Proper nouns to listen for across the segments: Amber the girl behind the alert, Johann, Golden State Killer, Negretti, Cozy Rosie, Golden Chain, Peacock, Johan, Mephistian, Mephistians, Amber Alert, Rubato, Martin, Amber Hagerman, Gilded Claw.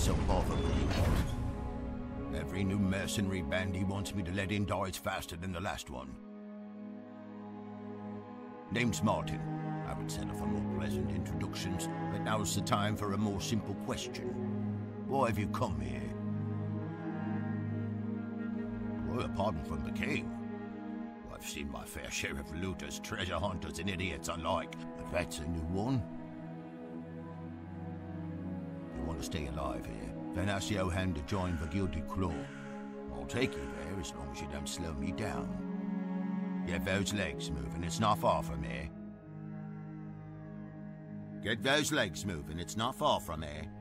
so bothered with you. Every new mercenary band he wants me to let in dies faster than the last one. Name's Martin. I would settle for more pleasant introductions, but now's the time for a more simple question. Why have you come here? Well, pardon from the king. I've seen my fair share of looters, treasure hunters, and idiots alike, but that's a new one. You want to stay alive here? Then ask Johan to join the Gilded Claw. I'll take you there as long as you don't slow me down. Get those legs moving, it's not far from here. Get those legs moving, it's not far from here.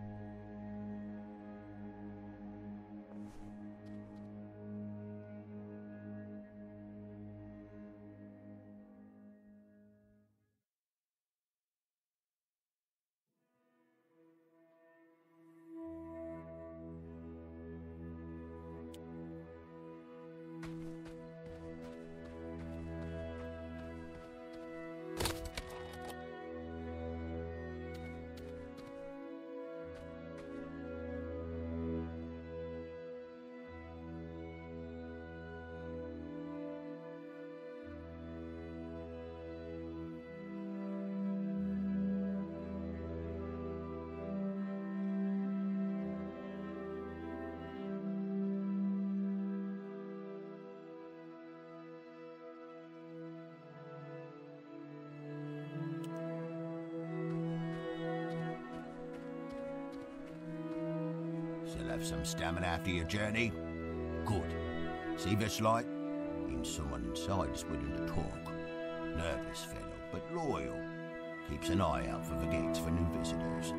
Have some stamina after your journey? Good. See this light? Means someone inside is willing to talk. Nervous fellow, but loyal. Keeps an eye out for the gates for new visitors.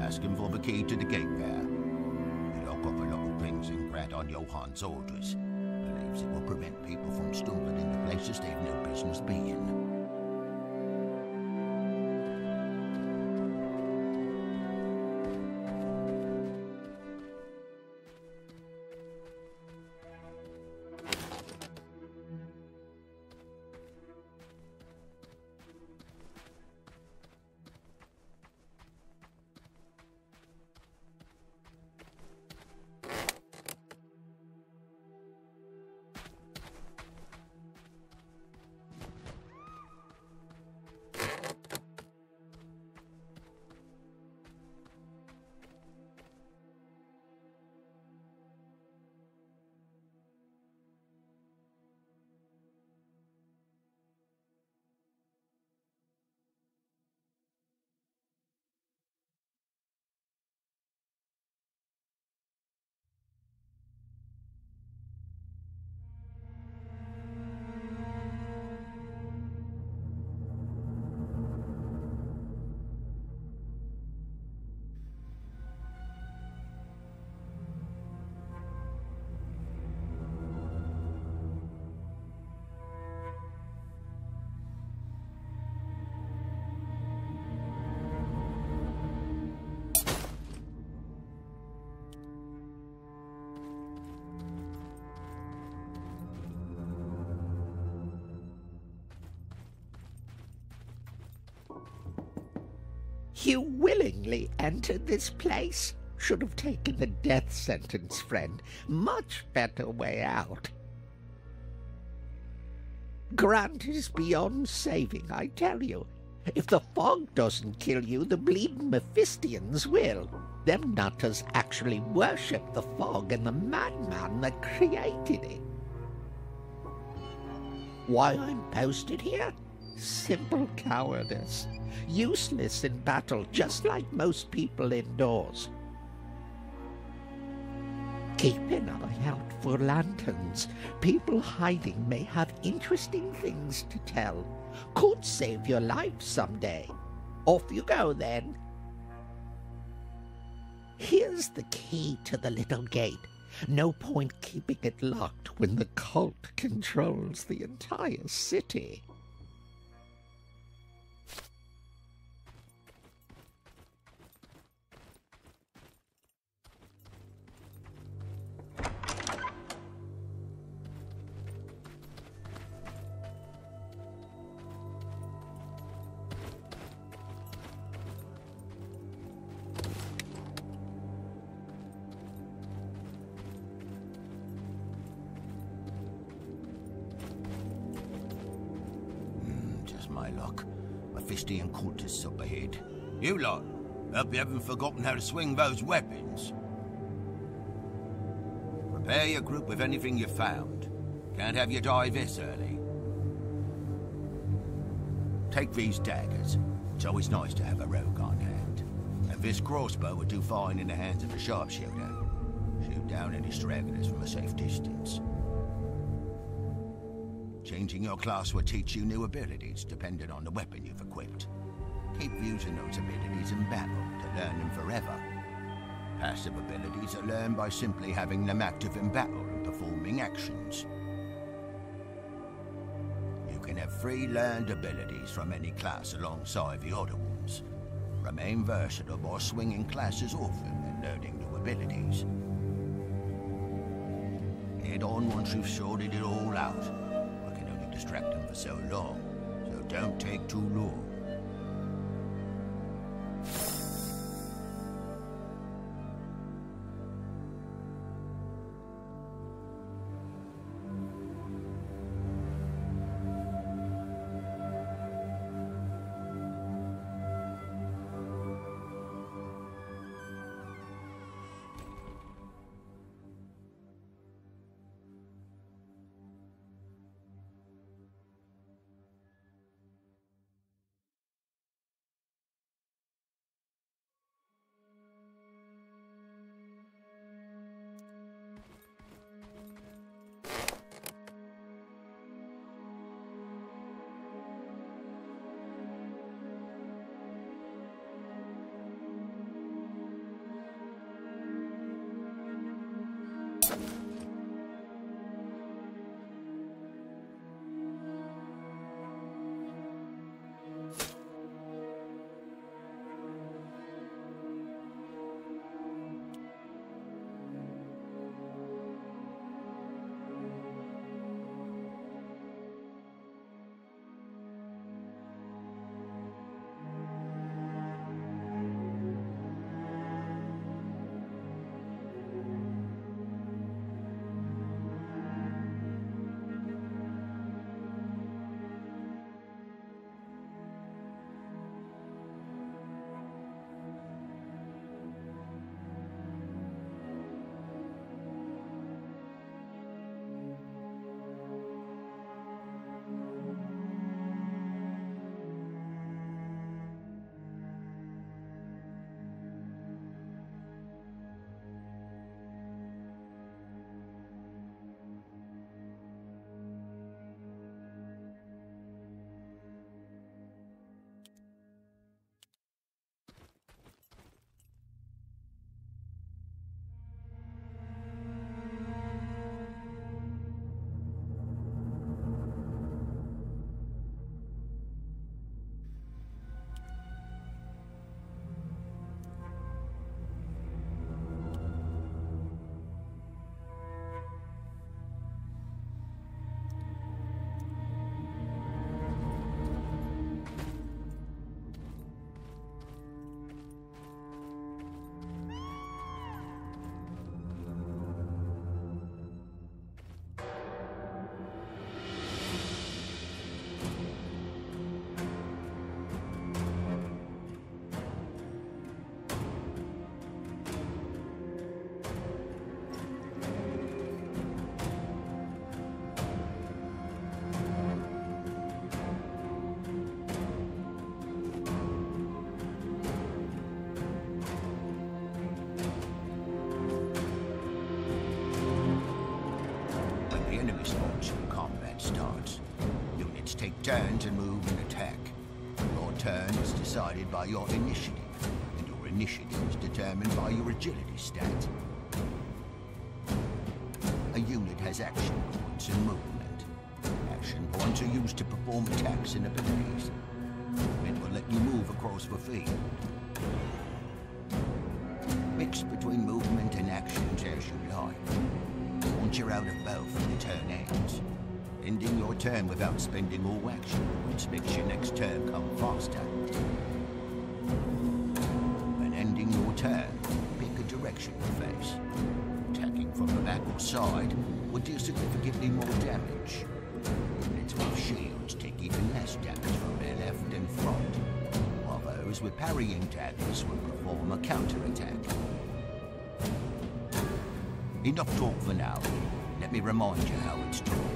Ask him for the key to the gate there. You lock up a lot of things and grant on Johann's orders. Believes it will prevent people from stumbling into places they've no business being. You willingly entered this place? Should have taken the death sentence, friend. Much better way out. Grant is beyond saving, I tell you. If the fog doesn't kill you, the bleeding Mephistians will. Them nutters actually worship the fog and the madman that created it. Why I'm posted here? Simple cowardice. Useless in battle, just like most people indoors. Keep an eye out for lanterns. People hiding may have interesting things to tell. Could save your life someday. Off you go, then. Here's the key to the little gate. No point keeping it locked when the cult controls the entire city. my luck. Mephistian cultists up ahead. You lot, hope you haven't forgotten how to swing those weapons. Prepare your group with anything you found. Can't have you die this early. Take these daggers. It's always nice to have a rogue on hand. And this crossbow would do fine in the hands of a sharpshooter. Shoot down any stragglers from a safe distance. Changing your class will teach you new abilities, depending on the weapon you've equipped. Keep using those abilities in battle to learn them forever. Passive abilities are learned by simply having them active in battle and performing actions. You can have free learned abilities from any class alongside the other ones. Remain versatile by swinging classes often and learning new abilities. Head on once you've sorted it all out. I can only distract them for so long, so don't take too long. Turn to move and attack. Your turn is decided by your initiative, and your initiative is determined by your agility stat. A unit has action points and movement. Action points are used to perform attacks and abilities. It will let you move across the field. Mix between movement and actions as you like. Once you're out of both, the turn ends. Ending your turn without spending all action, which makes your next turn come faster. When ending your turn, pick a direction to face. Attacking from the back or side will deal significantly more damage. Units with shields take even less damage from their left. left and front, while those with parrying tackles will perform a counterattack. Enough talk for now. Let me remind you how it's done.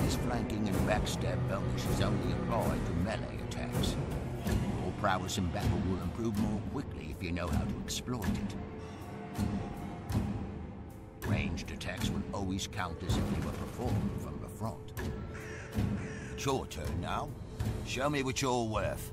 This flanking and backstab bonus is only applied to melee attacks. Your prowess in battle will improve more quickly if you know how to exploit it. Ranged attacks will always count as if they were performed from the front. It's your turn now. Show me what you're worth.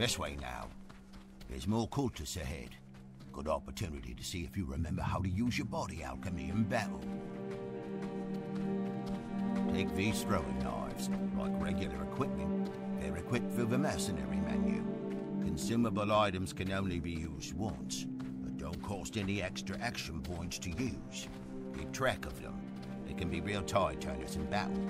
This way now. There's more cultists ahead. Good opportunity to see if you remember how to use your body alchemy in battle. Take these throwing knives, like regular equipment. They're equipped through the mercenary menu. Consumable items can only be used once, but don't cost any extra action points to use. Keep track of them. They can be real tide turners in battle.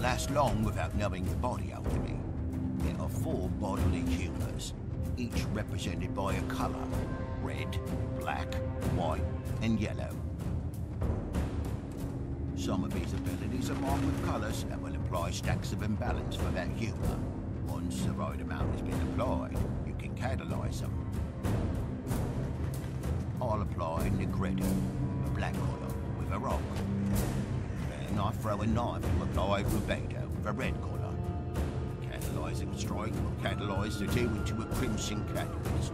Last long without knowing the body alchemy. There are four bodily humors, each represented by a color: red, black, white, and yellow. Some of these abilities are marked with colors and will apply stacks of imbalance for that humor. Once the right amount has been applied, you can catalyze them. I'll apply negretti, a black colour with a rock. Then I throw a knife to apply rubato with a red colour. Catalyzing strike will catalyze the two into a crimson catalyst.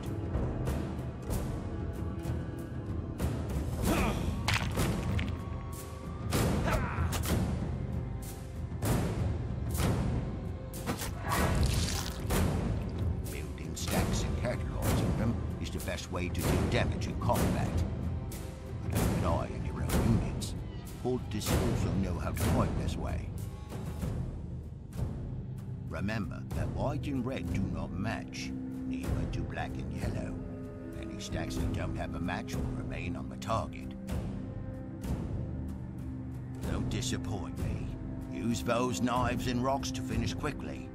Way to do damage in combat. I don't rely on your own units. All disposal know how to fight this way. Remember that white and red do not match, neither do black and yellow. Any stacks that don't have a match will remain on the target. Don't disappoint me. Use those knives and rocks to finish quickly.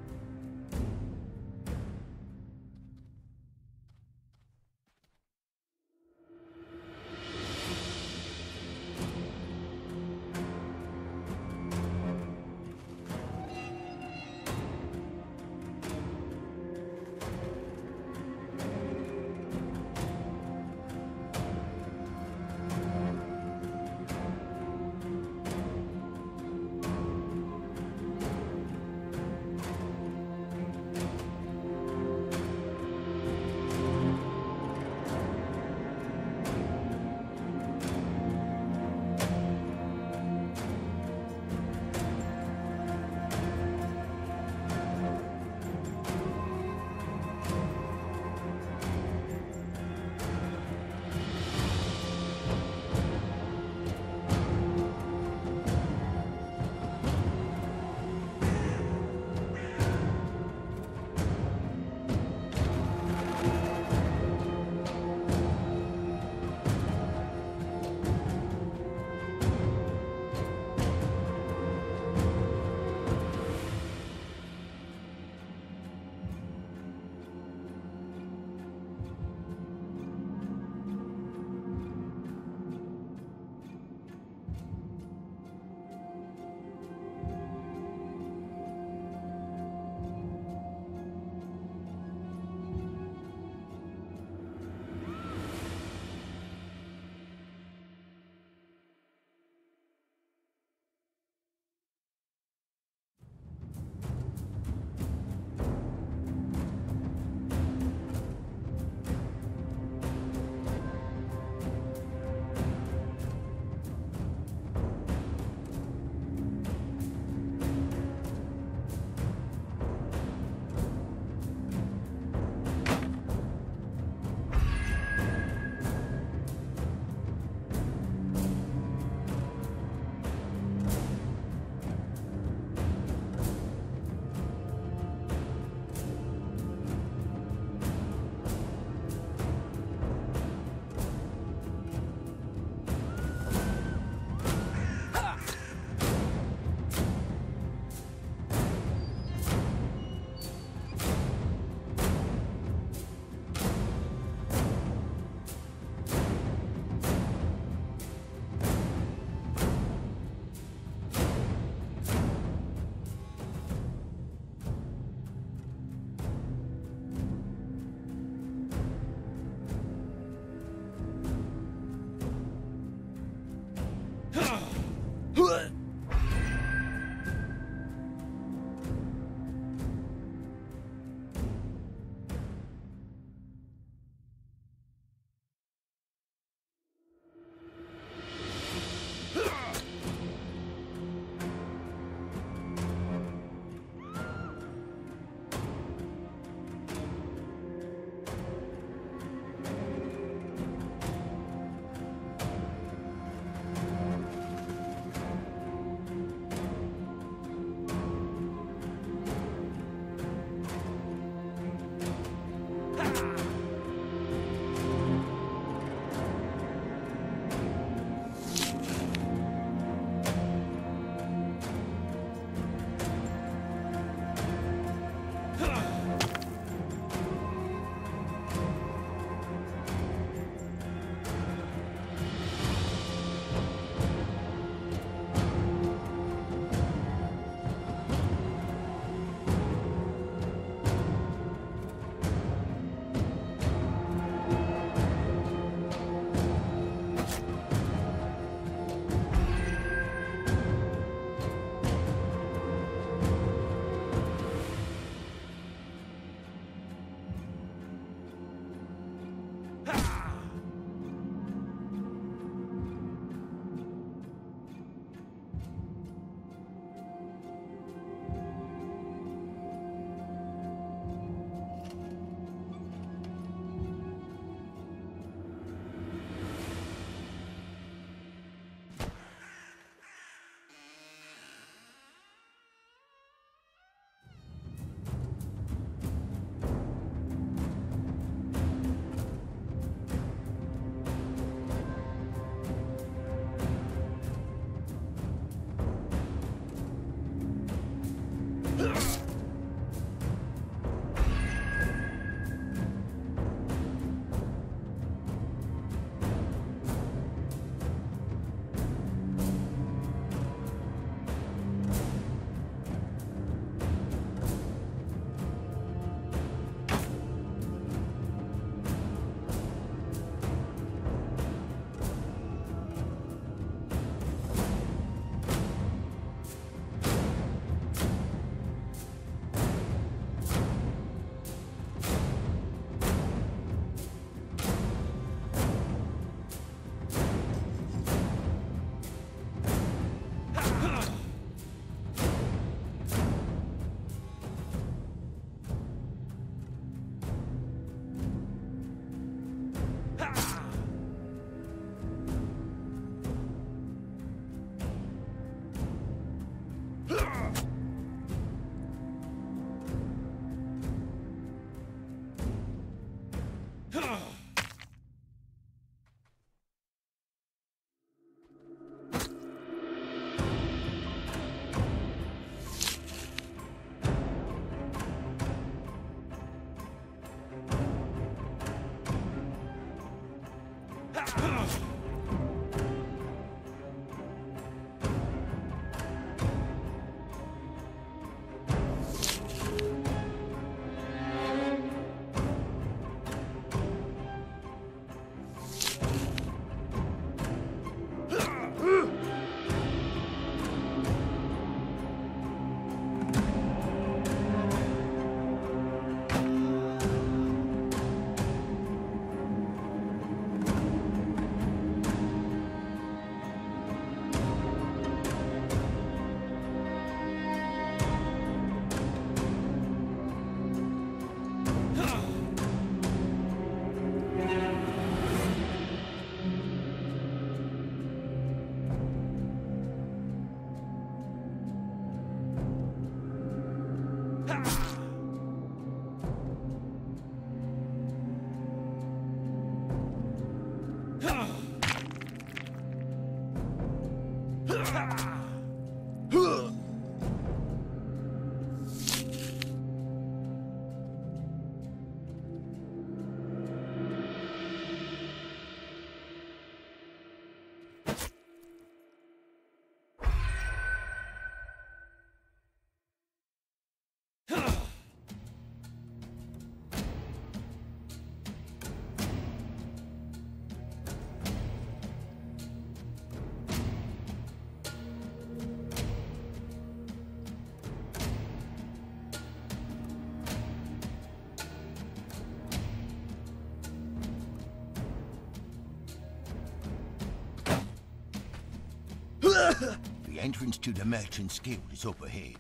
The entrance to the Merchant's Guild is up ahead.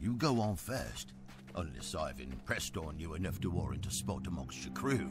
You go on first, unless I've impressed on you enough to warrant a spot amongst your crew.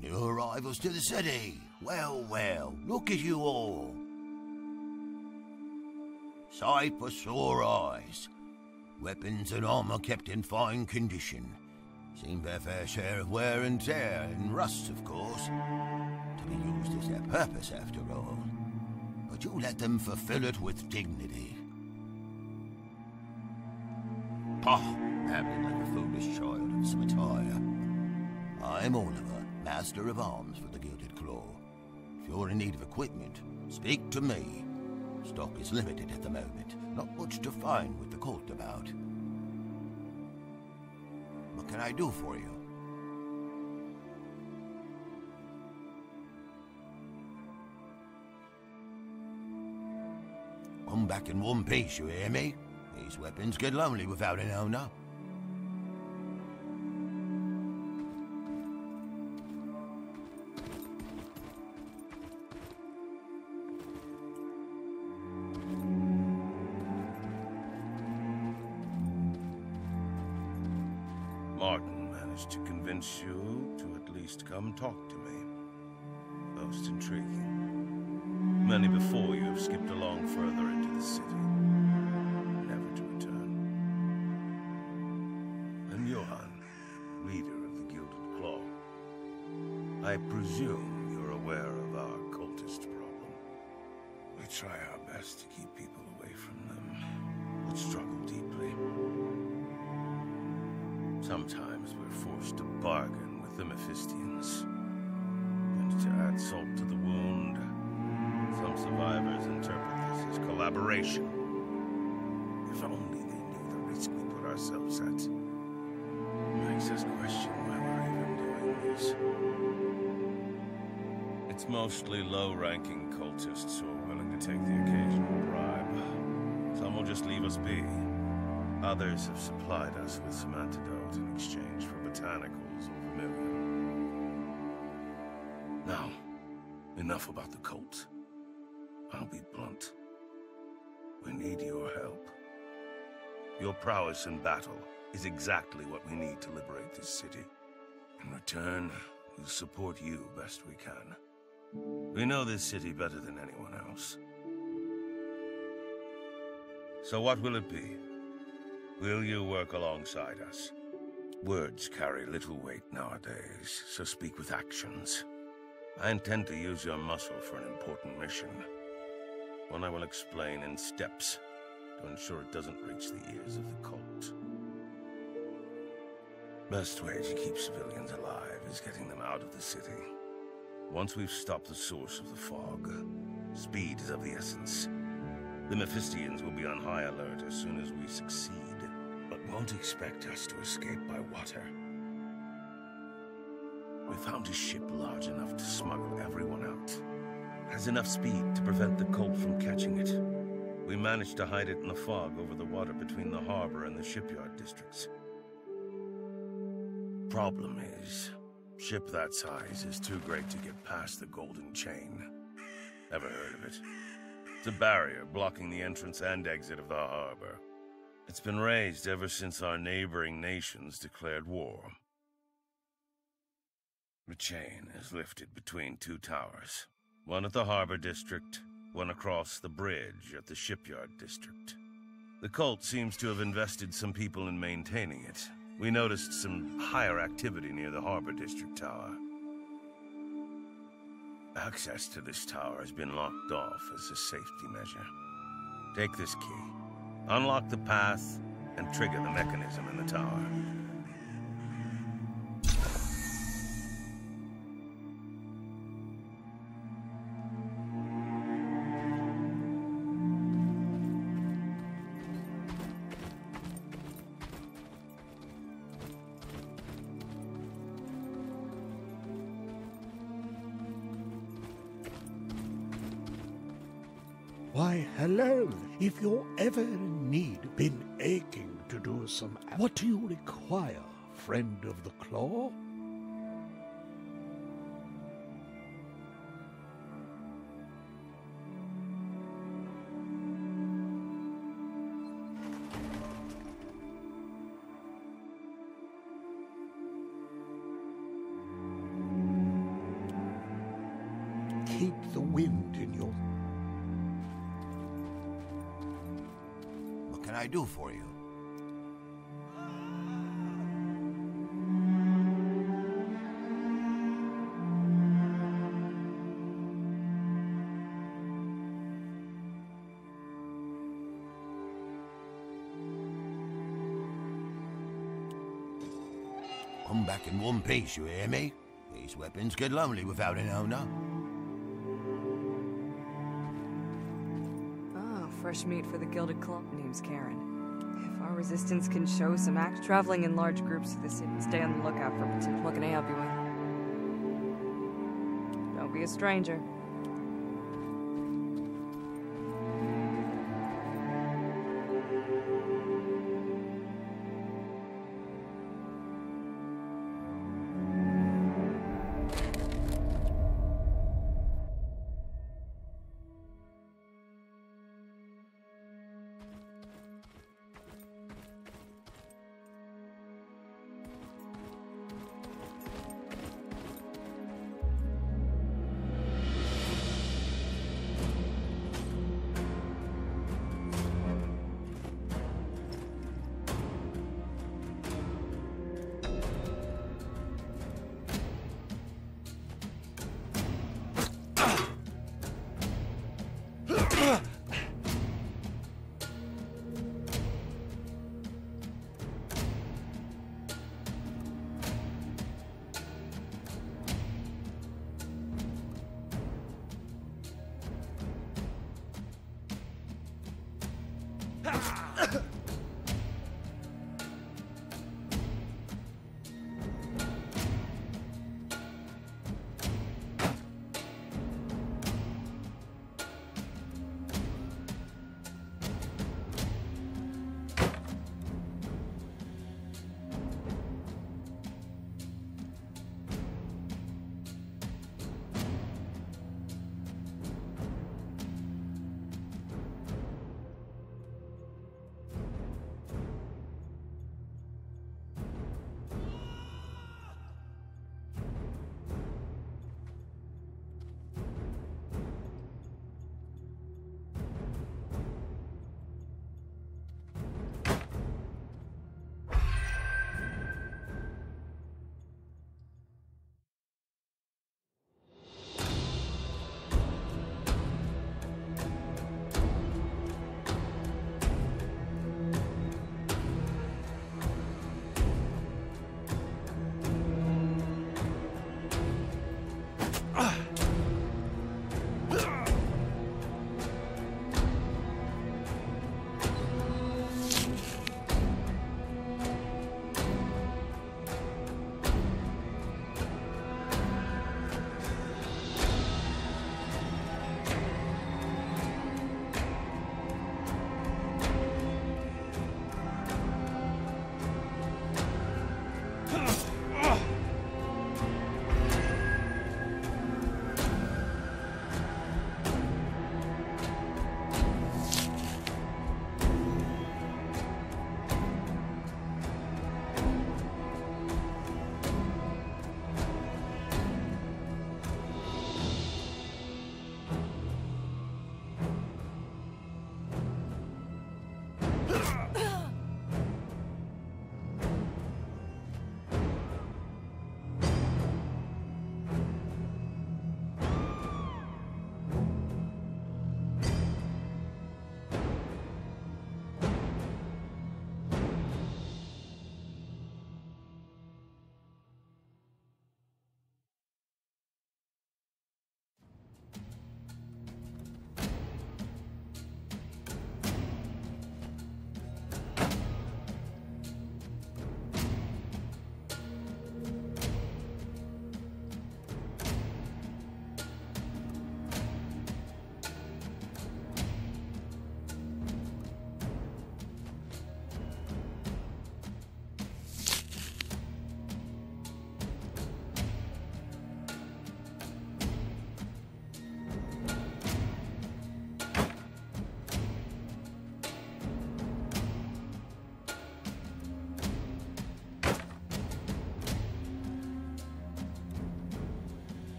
New arrivals to the city. Well, well, look at you all. Sight for sore eyes. Weapons and armor kept in fine condition. Seen their fair share of wear and tear and rust, of course. To be used is their purpose, after all. But you let them fulfill it with dignity. Pah! Babbling like a foolish child of some attire. I'm Oliver, Master of Arms for the Gilded Claw. If you're in need of equipment, speak to me. Stock is limited at the moment. Not much to find with the cult about. What can I do for you? Come back in one piece, you hear me? These weapons get lonely without an owner. Martin managed to convince you to at least come talk to me. Most intriguing. Many before you have skipped along further into the city, never to return. And Johann, leader of the Gilded Claw. I presume you're aware of our cultist problem. We try our best to keep people away from them, but struggle deeply. Sometimes we're forced to bargain with the Mephistians. And to add salt to the wound, some survivors interpret this as collaboration. If only they knew the risk we put ourselves at. It makes us question why we're even doing this. It's mostly low-ranking cultists who are willing to take the occasional bribe. Some will just leave us be. Others have supplied us with some antidote in exchange for botanicals or vermilion. Now, enough about the cult. I'll be blunt. We need your help. Your prowess in battle is exactly what we need to liberate this city. In return, we'll support you best we can. We know this city better than anyone else. So what will it be? Will you work alongside us? Words carry little weight nowadays, so speak with actions. I intend to use your muscle for an important mission. One I will explain in steps to ensure it doesn't reach the ears of the cult. Best way to keep civilians alive is getting them out of the city. Once we've stopped the source of the fog, speed is of the essence. The Mephistians will be on high alert as soon as we succeed, but won't expect us to escape by water. We found a ship large enough to smuggle everyone out. Has enough speed to prevent the cult from catching it. We managed to hide it in the fog over the water between the harbor and the shipyard districts. Problem is, ship that size is too great to get past the Golden Chain. Ever heard of it? It's a barrier blocking the entrance and exit of the harbor. It's been raised ever since our neighboring nations declared war. The chain is lifted between two towers. One at the harbor district, one across the bridge at the shipyard district. The cult seems to have invested some people in maintaining it. We noticed some higher activity near the harbor district tower. Access to this tower has been locked off as a safety measure. Take this key, unlock the path, and trigger the mechanism in the tower. Why, hello. If you're ever in need, been aching to do some... What do you require, friend of the Claw? Keep the wind in your... What can I do for you? Come back in one piece, you hear me? These weapons get lonely without an owner. Fresh meat for the Gilded Claw. Name's Karen. If our resistance can show some act, traveling in large groups to the city, stay on the lookout for potential. What can I help you with? Don't be a stranger.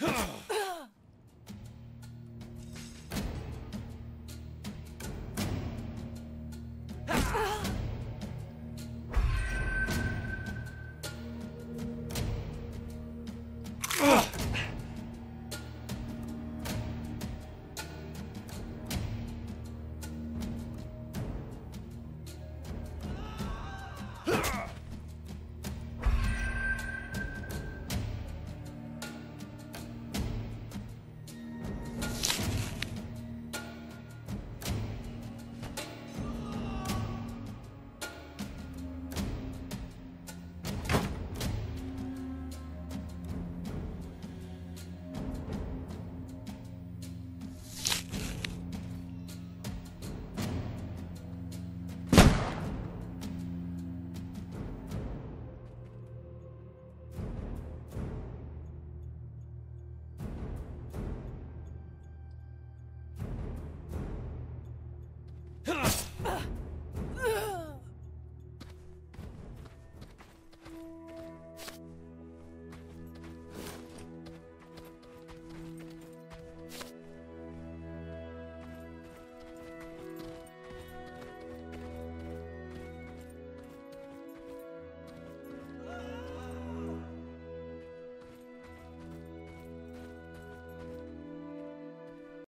Huh!